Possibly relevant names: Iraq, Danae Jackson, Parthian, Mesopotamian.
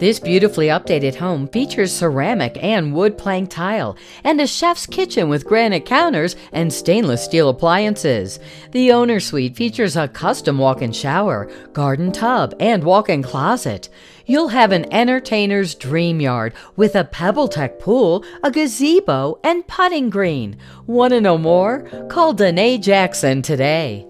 This beautifully updated home features ceramic and wood plank tile and a chef's kitchen with granite counters and stainless steel appliances. The owner suite features a custom walk-in shower, garden tub, and walk-in closet. You'll have an entertainer's dream yard with a Pebble-Tech pool, a gazebo, and putting green. Want to know more? Call Danae Jackson today.